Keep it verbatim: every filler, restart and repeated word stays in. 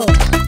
¡Bravo!